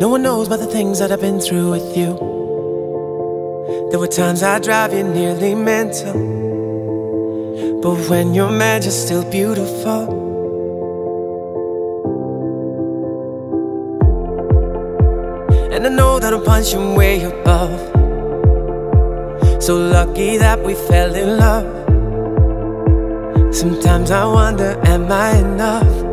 No one knows about the things that I've been through with you. There were times I drive you nearly mental, but when you're mad, you're still beautiful. And I know that I'm punching way above. So lucky that we fell in love. Sometimes I wonder, am I enough?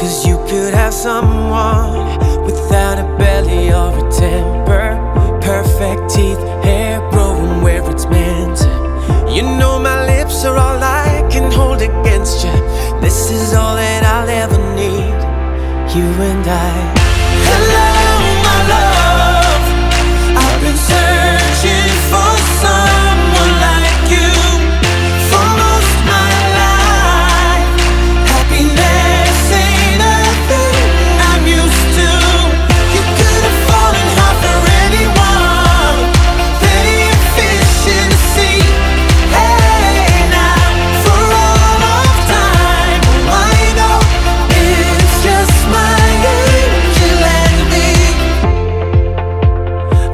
Cause you could have someone without a belly or a temper, perfect teeth, hair growing where it's meant. You know my lips are all I can hold against you. This is all that I'll ever need, you and I. Hello, my love, I've been searching for someone like you for most my life. Happiness ain't a thing I'm used to. You could have fallen hard for anyone. Plenty of fish in the sea. Hey, now, for all of time, all I know is just my angel and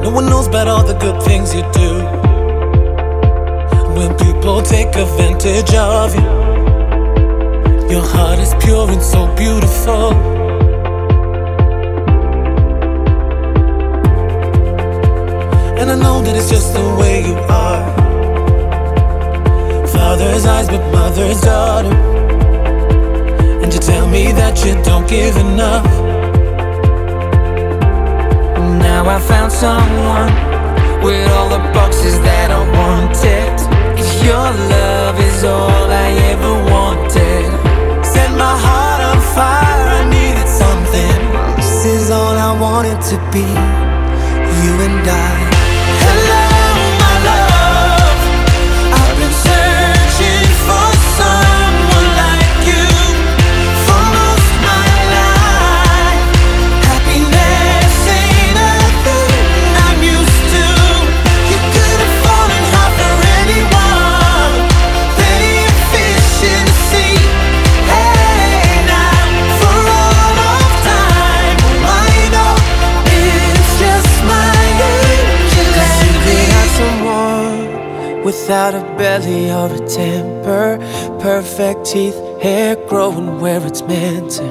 no one knows about all the good things you do, when people take advantage of you. Your heart is pure and so beautiful. And I know that it's just the way you are. Father's eyes but mother's daughter. And you tell me that you don't give enough. Now I found someone with all the boxes that I wanted. Cause your love is all I ever wanted. Set my heart on fire, I needed something. This is all I wanted to be, you and I. Hello, my love, I've been searching for someone like you for most my life. Happiness without a belly or a temper, perfect teeth, hair growing where it's meant to.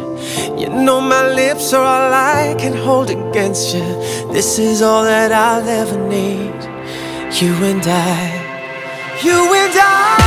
You know my lips are all I can hold against you. This is all that I'll ever need, you and I, you and I.